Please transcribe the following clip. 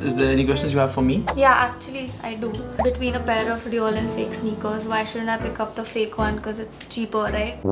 Is there any questions you have for me? Yeah, actually I do. Between a pair of real and fake sneakers, why shouldn't I pick up the fake one because it's cheaper, right?